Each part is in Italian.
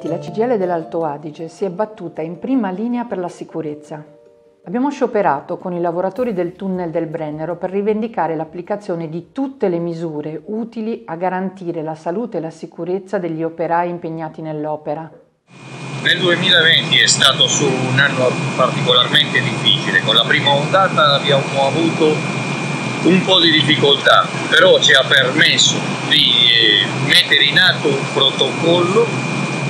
2020 la CGL dell'Alto Adige si è battuta in prima linea per la sicurezza. Abbiamo scioperato con i lavoratori del tunnel del Brennero per rivendicare l'applicazione di tutte le misure utili a garantire la salute e la sicurezza degli operai impegnati nell'opera. Nel 2020 è stato un anno particolarmente difficile. Con la prima ondata abbiamo avuto un po' di difficoltà, però ci ha permesso di mettere in atto un protocollo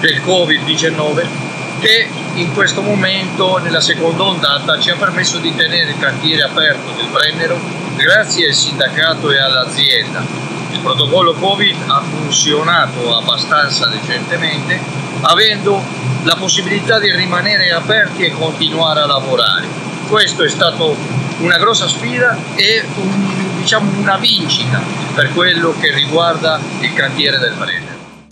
del Covid-19 che in questo momento, nella seconda ondata, ci ha permesso di tenere il cantiere aperto del Brennero grazie al sindacato e all'azienda. Il protocollo Covid ha funzionato abbastanza decentemente, avendo la possibilità di rimanere aperti e continuare a lavorare. Questo è stato una grossa sfida e una vincita per quello che riguarda il cantiere del Brennero.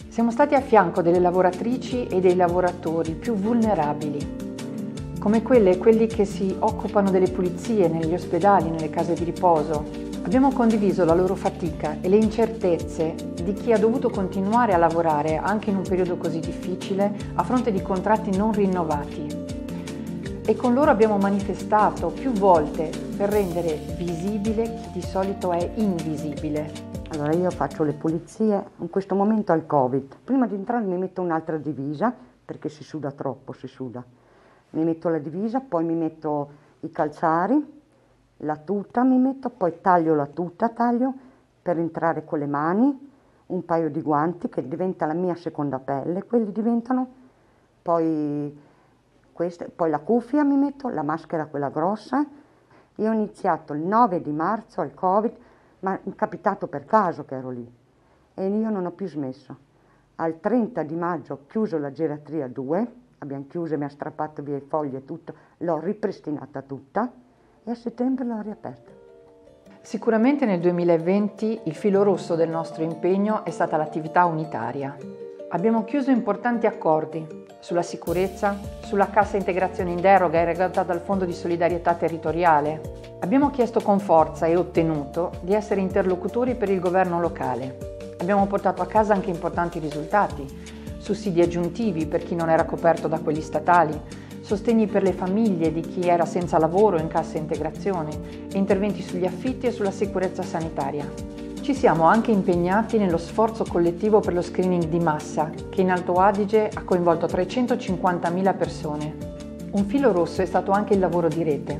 Siamo stati a fianco delle lavoratrici e dei lavoratori più vulnerabili, come quelle e quelli che si occupano delle pulizie negli ospedali, nelle case di riposo. Abbiamo condiviso la loro fatica e le incertezze di chi ha dovuto continuare a lavorare anche in un periodo così difficile a fronte di contratti non rinnovati. E con loro abbiamo manifestato più volte per rendere visibile chi di solito è invisibile. Allora, io faccio le pulizie in questo momento al Covid. Prima di entrare mi metto un'altra divisa perché si suda troppo, Mi metto la divisa, poi mi metto i calzari, la tuta mi metto, poi taglio la tuta, per entrare con le mani, un paio di guanti che diventa la mia seconda pelle, quelli diventano, poi queste, poi la cuffia mi metto, la maschera quella grossa. Io ho iniziato il 9 di marzo al Covid, ma è capitato per caso che ero lì e io non ho più smesso. Al 30 di maggio ho chiuso la geratria 2, abbiamo chiuso, mi ha strappato via i fogli e tutto, l'ho ripristinata tutta e a settembre l'ho riaperta. Sicuramente nel 2020 il filo rosso del nostro impegno è stata l'attività unitaria. Abbiamo chiuso importanti accordi sulla sicurezza, sulla Cassa Integrazione in Deroga erogata dal Fondo di Solidarietà Territoriale. Abbiamo chiesto con forza e ottenuto di essere interlocutori per il governo locale. Abbiamo portato a casa anche importanti risultati, sussidi aggiuntivi per chi non era coperto da quelli statali, sostegni per le famiglie di chi era senza lavoro in cassa integrazione e interventi sugli affitti e sulla sicurezza sanitaria. Ci siamo anche impegnati nello sforzo collettivo per lo screening di massa, che in Alto Adige ha coinvolto 350.000 persone. Un filo rosso è stato anche il lavoro di Rete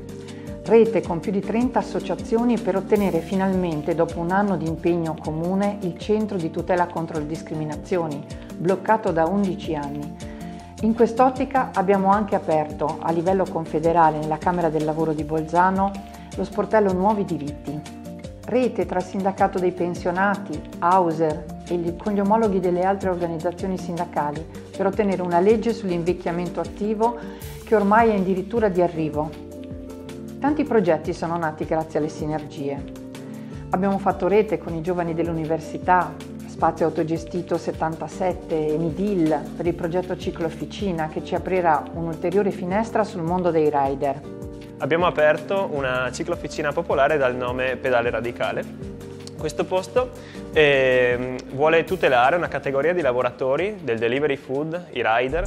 con più di 30 associazioni per ottenere finalmente, dopo un anno di impegno comune, il Centro di tutela contro le discriminazioni, bloccato da 11 anni. In quest'ottica abbiamo anche aperto, a livello confederale, nella Camera del Lavoro di Bolzano, lo sportello Nuovi Diritti. Rete tra il sindacato dei pensionati, Auser e con gli omologhi delle altre organizzazioni sindacali per ottenere una legge sull'invecchiamento attivo che ormai è addirittura di arrivo. Tanti progetti sono nati grazie alle sinergie. Abbiamo fatto rete con i giovani dell'università, Spazio Autogestito 77 e Nidil per il progetto Ciclofficina che ci aprirà un'ulteriore finestra sul mondo dei rider. Abbiamo aperto una ciclofficina popolare dal nome Pedale Radicale. Questo posto vuole tutelare una categoria di lavoratori del delivery food, i rider.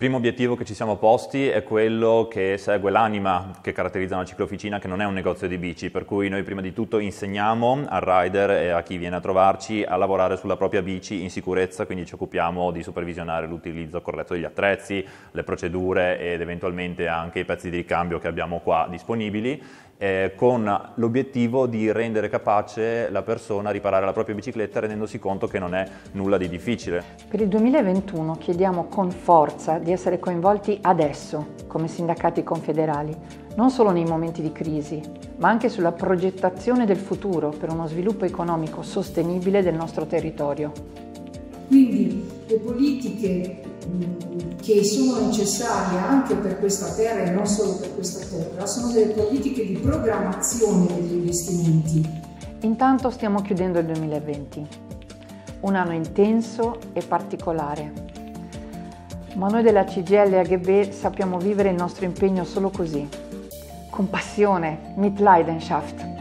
Il primo obiettivo che ci siamo posti è quello che segue l'anima che caratterizza una ciclofficina che non è un negozio di bici, per cui noi prima di tutto insegniamo al rider e a chi viene a trovarci a lavorare sulla propria bici in sicurezza, quindi ci occupiamo di supervisionare l'utilizzo corretto degli attrezzi, le procedure ed eventualmente anche i pezzi di ricambio che abbiamo qua disponibili con l'obiettivo di rendere capace la persona a riparare la propria bicicletta, rendendosi conto che non è nulla di difficile. Per il 2021 chiediamo con forza di essere coinvolti adesso come sindacati confederali, non solo nei momenti di crisi, ma anche sulla progettazione del futuro per uno sviluppo economico sostenibile del nostro territorio. Quindi le politiche che sono necessarie anche per questa terra e non solo per questa terra, sono delle politiche di programmazione degli investimenti. Intanto stiamo chiudendo il 2020, un anno intenso e particolare, ma noi della CGIL e AGB sappiamo vivere il nostro impegno solo così, con passione, mit Leidenschaft.